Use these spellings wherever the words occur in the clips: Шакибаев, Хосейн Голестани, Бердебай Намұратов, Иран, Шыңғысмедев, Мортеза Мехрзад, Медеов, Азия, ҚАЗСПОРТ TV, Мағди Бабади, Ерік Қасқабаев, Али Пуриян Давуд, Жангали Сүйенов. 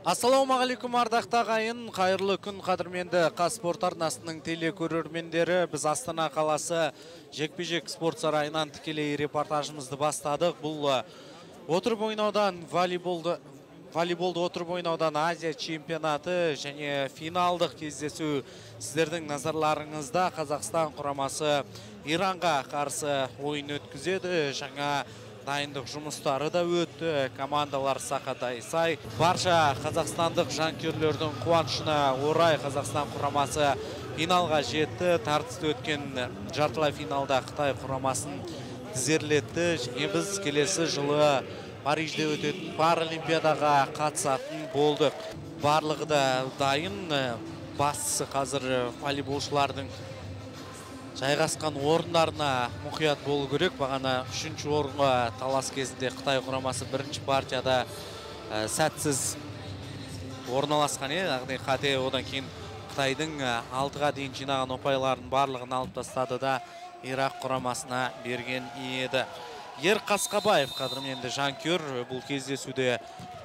Ассалаумағалейкум ардақты ағайын, қайырлы күн қадірменді қазспорт арнасының телекөрермендері. Біз Астана қаласы жекпе-жек спорт сарайынан тікелей репортажымызды бастадық. Бұл волейболды отырып ойнаудан Азия чемпионаты және финалдық кездесу сіздердің назарларыңызда. Қазақстан құрамасы Иранға қарсы ойын өткізеді. Жаңа дайындық жұмыстары да өтті, командалар сақадай сай. Барша қазақстандық жанкүйерлердің қуанышына орай Қазақстан құрамасы финалға жетті. Тартысты өткен жартылай финалда Қытай құрамасын тізерлетті. Және біз келесі жылы Парижде өтетін Паралимпиадаға қатысатын болдық. Барлығы да дайын. Бастысы қазір волейболшылардың жайғасқан орындарына мұқият болу керек. Бағана 3-ші орынға талас кезінде Қытай құрамасы бірінші партияда сәтсіз орналасқан еді. Қате одан кейін Қытайдың 6-ға дейін жинаған ұпайларын барлығын алып тастады да Ирак құрамасына берген еді. Ер Қасқабаев қадірменді жанкер бұл кездесуде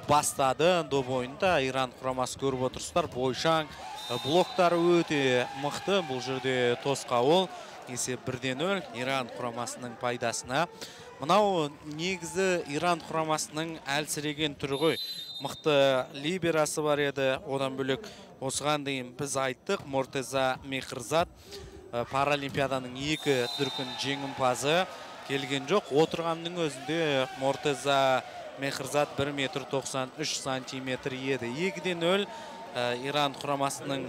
бастады. Доп ойында Иран құрамасы көріп отырсыздар, бойшаң блоктары өте мықты. Бұл жерде тосқауыл, есеп 1-0 Иран құрамасының пайдасына. Мынау негізі Иран құрамасының әлсіреген түрі ғой. Мықты либерасы бар еді. Одан бөлек осыған дейін біз айттық, Мортеза Мехрзад Паралимпиаданың 2 дүркін жеңімпазы келген жоқ. Отырғанның өзінде Мортеза Мехрзад 1,93 см еді. 2-0 Иран құрамасының,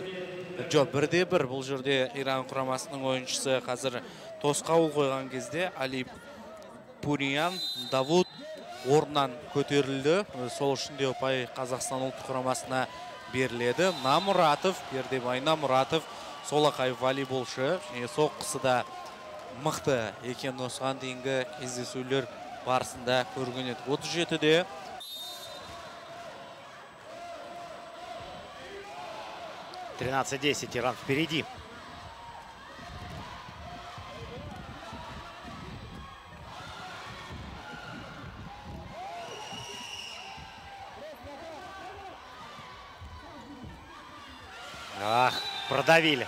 жоқ, 1-1 бұл жерде Иран құрамасының ойыншысы қазір тосқауыл қойған кезде Али Пуриян Давуд орнынан көтерілді. Сол үшін де ұпай Қазақстан ұлттық құрамасына беріледі. Намұратов, Бердебай Намұратов, солақай волейболшы, соққысы да мықты екен. Осыған дейінгі кездесулер барысында көрген едік. 37-де — 13-10, Иран впереди. Ах, продавили.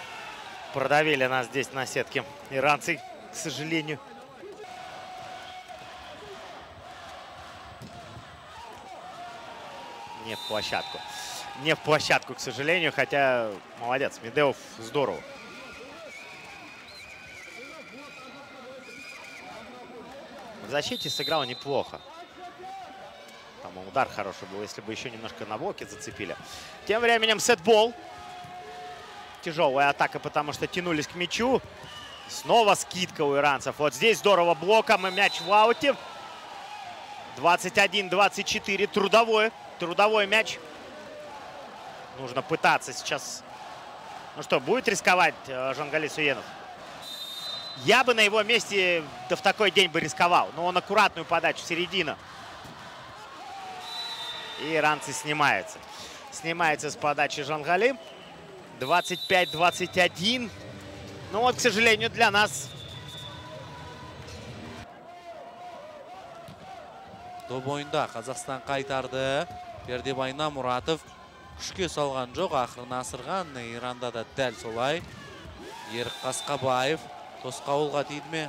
Продавили нас здесь на сетке иранцы, к сожалению. Не в площадку. Не в площадку, к сожалению, хотя молодец, Медеов здорово. В защите сыграл неплохо. Там удар хороший был, если бы еще немножко на блоке зацепили. Тем временем сетбол. Тяжелая атака, потому что тянулись к мячу. Снова скидка у иранцев. Вот здесь здорово блоком и мяч в ауте. 21-24, трудовой мяч. Нужно пытаться сейчас. Ну что, будет рисковать Жангали Сүйенов? Я бы на его месте да в такой день бы рисковал. Но он аккуратную подачу, середина. И иранцы снимаются. Снимается с подачи Жангали. 25-21. Ну вот, к сожалению, для нас. До бойында Қазақстан қайтарды. Бердебай Намұратов. Күшке салған жоқ, ақырын асырған. Иранда да дәл солай. Ерік Қасқабаев тосқауылға дейді ме?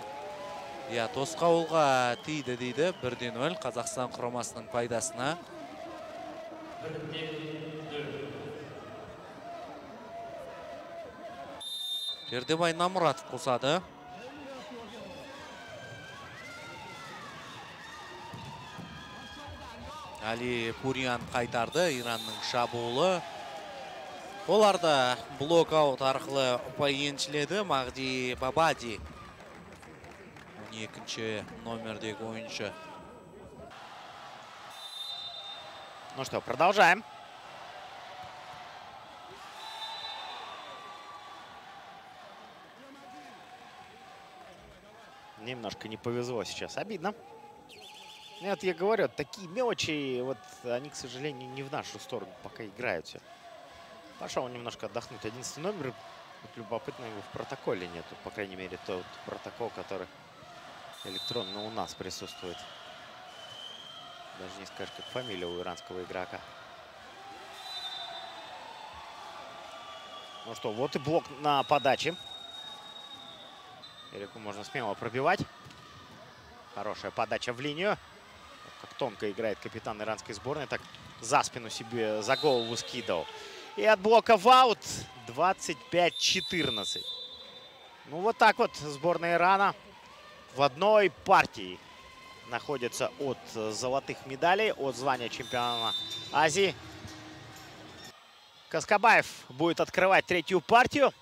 Иә, тосқауылға тиді дейді. 1-0 Қазақстан құрамасының пайдасына. Бердебай Намұратов қосады. Али Пуриян қайтарды. Иранның шабуылы. Оларда блок-аут арқылы ұпай еншіледі. Мағди Бабади 12-ші номердегі ойыншы. Ну что, продолжаем. Немножко не повезло сейчас. Обидно. Нет, я говорю, такие мелочи, вот они, к сожалению, не в нашу сторону пока играют все. Пошел немножко отдохнуть. 11-й номер, вот любопытно, его в протоколе нету. По крайней мере, тот протокол, который электронно у нас присутствует. Даже не скажешь, как фамилия у иранского игрока. Ну что, вот и блок на подаче. Эрику можно смело пробивать. Хорошая подача в линию. Как тонко играет капитан иранской сборной. Так за спину себе, за голову скидывал. И от блока в аут 25-14. Ну вот так вот сборная Ирана в одной партии находится от золотых медалей, от звания чемпиона Азии. Каскабаев будет открывать третью партию.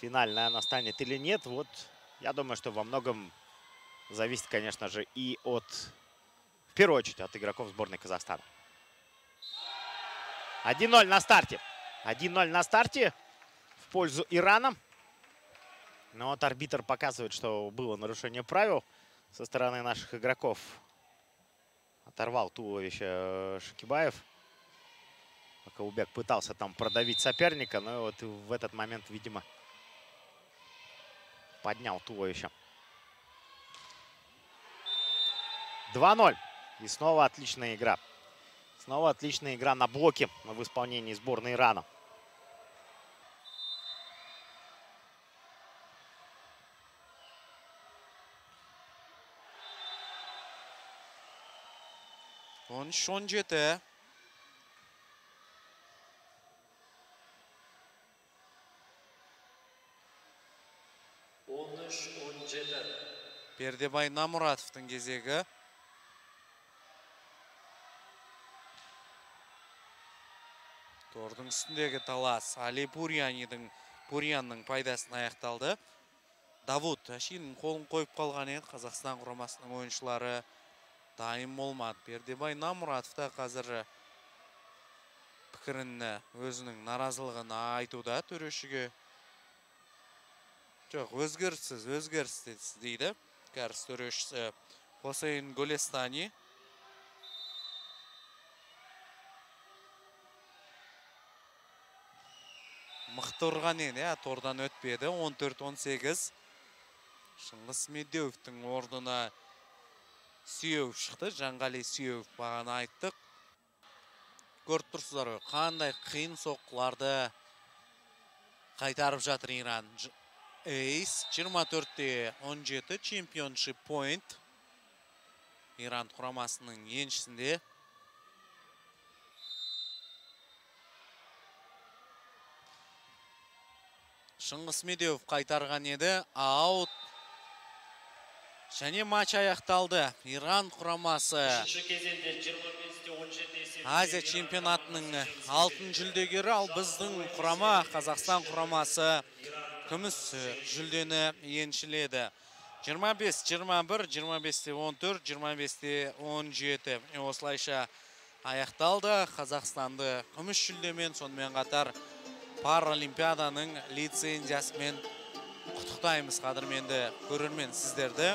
Финальная она станет или нет, вот я думаю, что во многом зависит, конечно же, и от, в первую очередь, от игроков сборной Казахстана. 1-0 на старте. 1-0 на старте в пользу Ирана. Но вот арбитр показывает, что было нарушение правил со стороны наших игроков. Оторвал туловище Шакибаев. Каубек пытался там продавить соперника, но вот в этот момент, видимо, поднял туловище. 2-0. И снова отличная игра. Снова отличная игра на блоке в исполнении сборной Ирана. Он шонжете. Пердебай Намуратов кезегі. Тордың үстіндегі талас Али Бурянның пайдасын аяқталды. Давуд Ташинның қолын қойып қалған еді. Қазақстан құрамасының ойыншылары дайым болмады. Пердебай Намуратов та қазір пікірін, өзінің наразылығын айтуда төрешіге. Жоқ, өзгерсіз дейді. Кәріс төрешісі Хосейн Голестани. Мықты ұрған еді, тордан өтпеді. 14-18. Шынгызмедевтің ордына Сүйеу шықты. Жангали Сүйенов бағана айттық. Көріп тұрсыздар, қандай қиын соққыларды қайтарып жатыр Иран. Эйс 24-17 чемпионшип пойнт Иран құрамасының еншісінде. Шыңғысмедев қайтарған еді. Аут. Және матч аяқталды. Иран құрамасы Азия чемпионатының алтын жүлдегері, ал біздің құрама, Қазақстан құрамасы күміс жүлдені еншіледі. 25-21, 25-14, 25-17. Осылайша аяқталды. Қазақстанды күміс жүлдемен, сонымен қатар Паралимпиаданың лицензиясымен құттықтаймыз, қадірменді көрермен сіздерді.